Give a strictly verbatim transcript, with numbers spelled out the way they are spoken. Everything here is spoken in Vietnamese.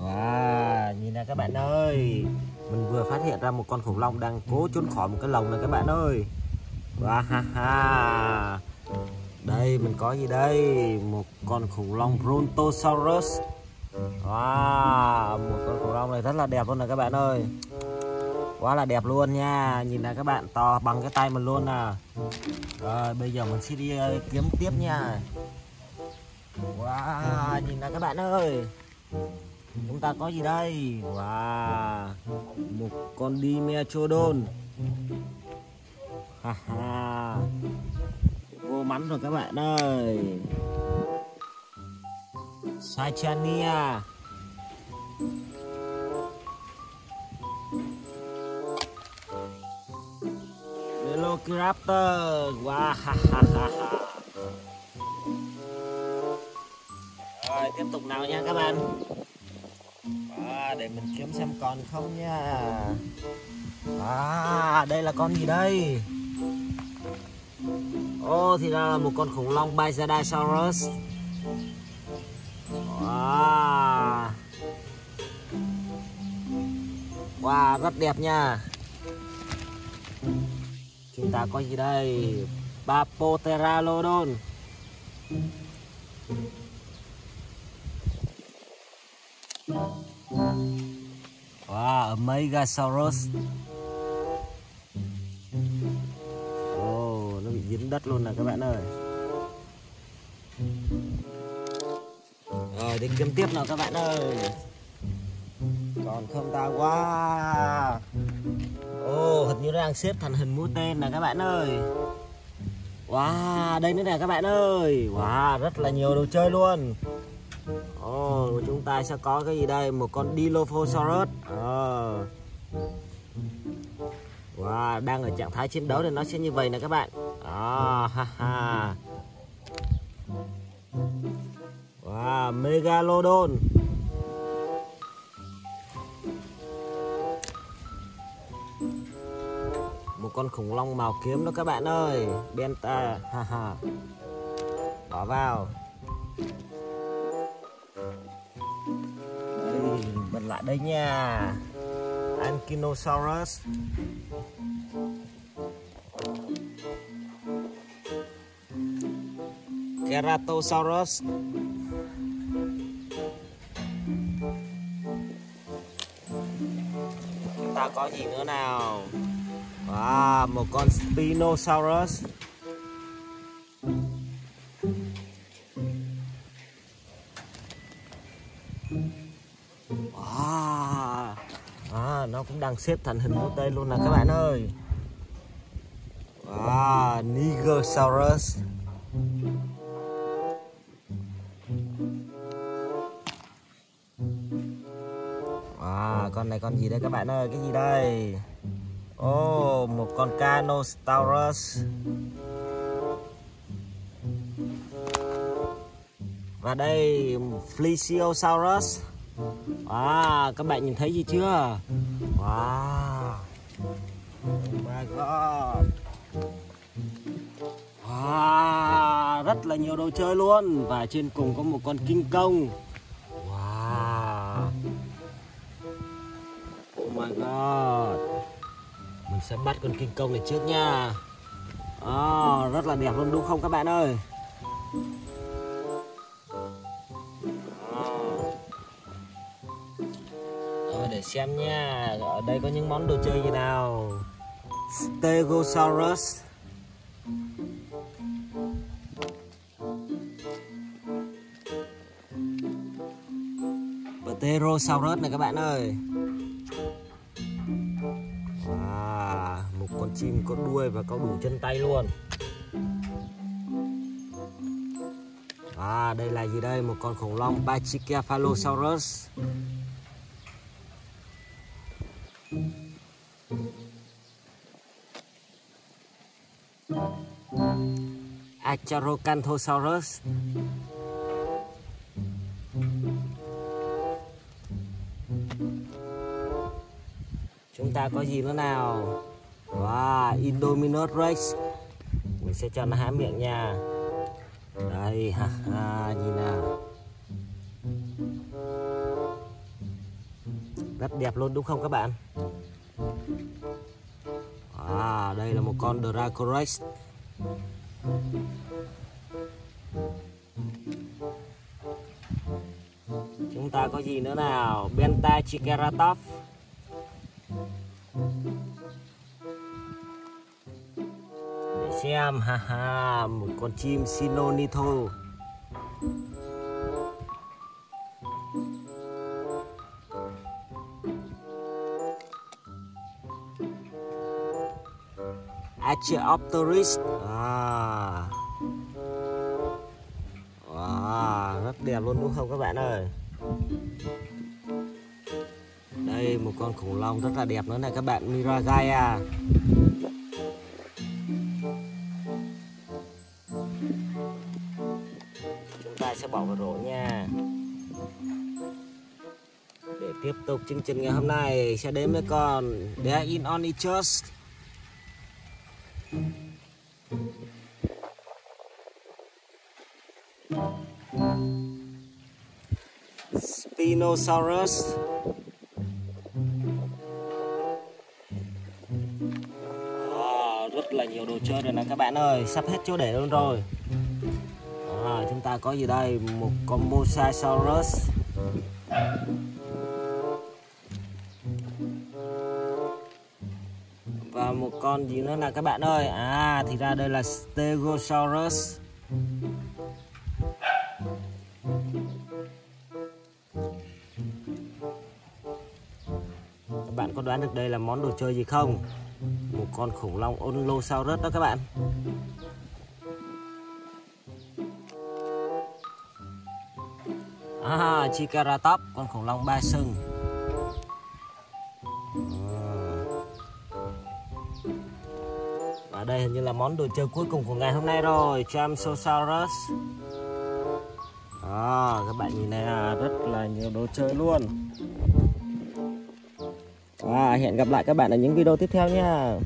Wow, nhìn nè các bạn ơi, mình vừa phát hiện ra một con khủng long đang cố trốn khỏi một cái lồng này các bạn ơi. Wow, ha, ha. Đây mình có gì đây? Một con khủng long Brontosaurus. Wow, một con khủng long này rất là đẹp luôn nè các bạn ơi, quá là đẹp luôn nha. Nhìn này các bạn, to bằng cái tay mình luôn nè. Rồi bây giờ mình sẽ đi kiếm tiếp nha. Wow, nhìn này các bạn ơi, chúng ta có gì đây? Wow, một con Dimetrodon. Ha ha, vô mắn rồi các bạn ơi. Saichania. Velociraptor. Wow. Rồi tiếp tục nào nha các bạn. À, để mình kiếm xem còn không nha. À, đây là con gì đây? Ô, thì ra là một con khủng long Baizadasaurus. Wow. Wow, rất đẹp nha. Chúng ta có gì đây? Bapoteralodon. Wow, Megalodon. Oh, nó bị dính đất luôn nè các bạn ơi. Rồi đi kiếm tiếp nào các bạn ơi. Còn không ta quá. Wow. Oh, hình như nó đang xếp thành hình mũi tên nè các bạn ơi. Wow, đây nữa nè các bạn ơi. Wow, rất là nhiều đồ chơi luôn. Ồ, oh, chúng ta sẽ có cái gì đây? Một con Dilophosaurus. Oh. Wow, đang ở trạng thái chiến đấu thì nó sẽ như vậy nè các bạn. Oh, ha, ha. Wow, Megalodon. Một con khủng long màu kiếm đó các bạn ơi. Benta. Ha, ha. Bỏ vào. Mình lại đây nha. Ankylosaurus. Ceratosaurus. Chúng ta có gì nữa nào? Wow, một con Spinosaurus. Nó cũng đang xếp thành hình mũi tên luôn nè các bạn ơi. Wow, Nigosaurus. Wow, con này con gì đây các bạn ơi? Cái gì đây? Oh, một con Carnotaurus. Và đây, Plesiosaurus. Wow, các bạn nhìn thấy gì chưa? Wow, oh my god. Wow, rất là nhiều đồ chơi luôn. Và trên cùng có một con kinh công. Wow, oh my god. Mình sẽ bắt con kinh công này trước nha. Oh, rất là đẹp luôn đúng không các bạn ơi? Để xem nha, ở đây có những món đồ chơi gì nào. Stegosaurus. Pterosaurus này các bạn ơi. Wow, một con chim có đuôi và có đủ chân tay luôn. À, đây là gì đây? Một con khủng long Pachycephalosaurus. Carnotaurus. Chúng ta có gì nữa nào? Wow, Indominus Rex. Mình sẽ cho nó há miệng nha. Đây, ha ha, nhìn nào. Rất đẹp luôn đúng không các bạn? À, đây là một con Dracorex. Chúng ta có gì nữa nào? Benta chieratops. Để xem, haha, một con chim Sinonythol. Archaeopteryx. À. Wow, rất đẹp luôn đúng không các bạn ơi? Đây một con khủng long rất là đẹp nữa này các bạn, Miragaya. Chúng ta sẽ bỏ vào rổ nha. Để tiếp tục chương trình ngày hôm nay sẽ đến với con Deinonychus. Spinosaurus. Wow, rất là nhiều đồ chơi rồi nè các bạn ơi, sắp hết chỗ để luôn rồi. À, chúng ta có gì đây? Một con Mosasaurus. Và một con gì nữa là các bạn ơi? À, thì ra đây là Stegosaurus. Các bạn có đoán được đây là món đồ chơi gì không? Một con khủng long Ornitolosaurus đó các bạn. À, Triceratops, con khủng long ba sừng. Và đây hình như là món đồ chơi cuối cùng của ngày hôm nay rồi, Chamsosaurus. À, các bạn nhìn này, rất là nhiều đồ chơi luôn. Và wow, hẹn gặp lại các bạn ở những video tiếp theo nha.